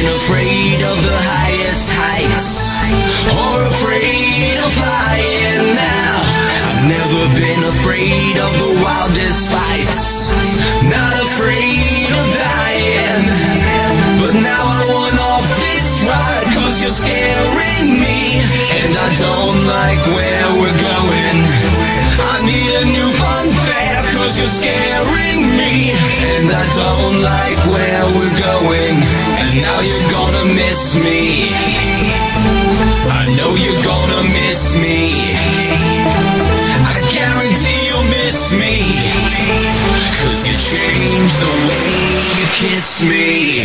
been afraid of the highest heights, or afraid of flying now. I've never been afraid of the wildest fights, not afraid of dying. But now I want off this ride, 'cause you're scaring me, and I don't like where we're going. I need a new fun fair, 'cause you're scaring me, and I don't like where we're going. And now you're gonna miss me, I know you're gonna miss me, I guarantee you'll miss me, 'cause you changed the way you kiss me.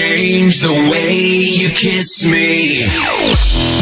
Change the way you kiss me.